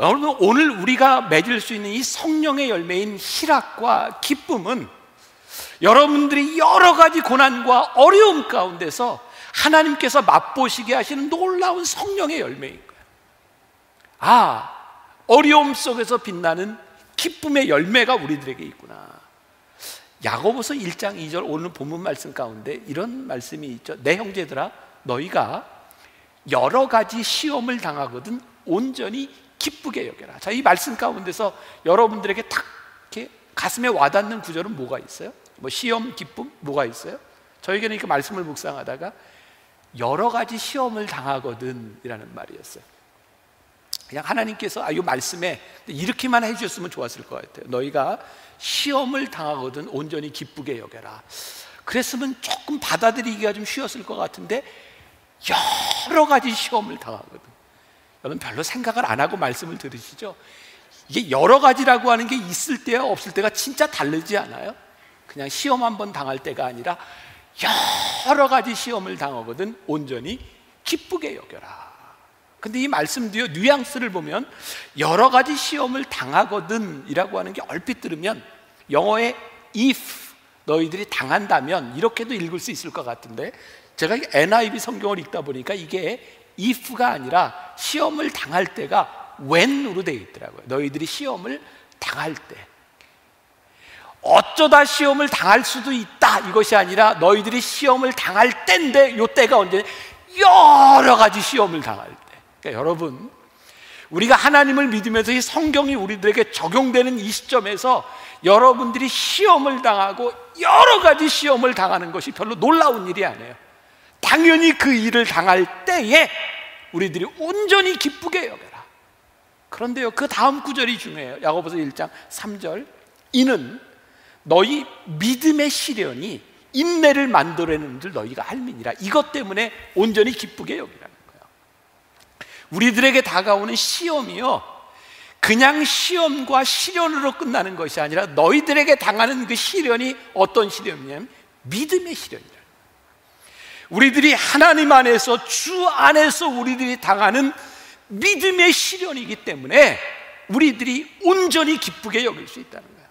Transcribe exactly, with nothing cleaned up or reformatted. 여러분, 오늘 우리가 맺을 수 있는 이 성령의 열매인 희락과 기쁨은 여러분들이 여러 가지 고난과 어려움 가운데서 하나님께서 맛보시게 하시는 놀라운 성령의 열매인 거예요. 아, 어려움 속에서 빛나는 기쁨의 열매가 우리들에게 있구나. 야고보서 일 장 이 절 오늘 본문 말씀 가운데 이런 말씀이 있죠. 내 형제들아, 너희가 여러 가지 시험을 당하거든 온전히 기쁘게 여겨라. 자, 이 말씀 가운데서 여러분들에게 탁 이렇게 가슴에 와닿는 구절은 뭐가 있어요? 뭐 시험, 기쁨, 뭐가 있어요? 저에게는 이렇게 말씀을 묵상하다가 여러 가지 시험을 당하거든 이라는 말이었어요. 그냥 하나님께서 아, 이 말씀에 이렇게만 해주셨으면 좋았을 것 같아요. 너희가 시험을 당하거든 온전히 기쁘게 여겨라. 그랬으면 조금 받아들이기가 좀 쉬웠을 것 같은데 여러 가지 시험을 당하거든. 여러분, 별로 생각을 안 하고 말씀을 들으시죠? 이게 여러 가지라고 하는 게 있을 때와 없을 때가 진짜 다르지 않아요? 그냥 시험 한번 당할 때가 아니라 여러 가지 시험을 당하거든 온전히 기쁘게 여겨라. 근데 이 말씀 뒤에 뉘앙스를 보면 여러 가지 시험을 당하거든 이라고 하는 게 얼핏 들으면 영어의 if, 너희들이 당한다면 이렇게도 읽을 수 있을 것 같은데, 제가 엔 아이 브이 성경을 읽다 보니까 이게 if가 아니라 시험을 당할 때가 when으로 되어 있더라고요. 너희들이 시험을 당할 때, 어쩌다 시험을 당할 수도 있다 이것이 아니라 너희들이 시험을 당할 때인데, 요 때가 언제? 여러 가지 시험을 당할 때. 그러니까 여러분, 우리가 하나님을 믿으면서 이 성경이 우리들에게 적용되는 이 시점에서 여러분들이 시험을 당하고 여러 가지 시험을 당하는 것이 별로 놀라운 일이 아니에요. 당연히 그 일을 당할 때에 우리들이 온전히 기쁘게 여겨라. 그런데요, 그 다음 구절이 중요해요. 야고보서 일 장 삼 절, 이는 너희 믿음의 시련이 인내를 만들어내는 줄 너희가 알미니라. 이것 때문에 온전히 기쁘게 여기라. 우리들에게 다가오는 시험이요, 그냥 시험과 시련으로 끝나는 것이 아니라 너희들에게 당하는 그 시련이 어떤 시련이냐면 믿음의 시련이라. 우리들이 하나님 안에서, 주 안에서 우리들이 당하는 믿음의 시련이기 때문에 우리들이 온전히 기쁘게 여길 수 있다는 거야.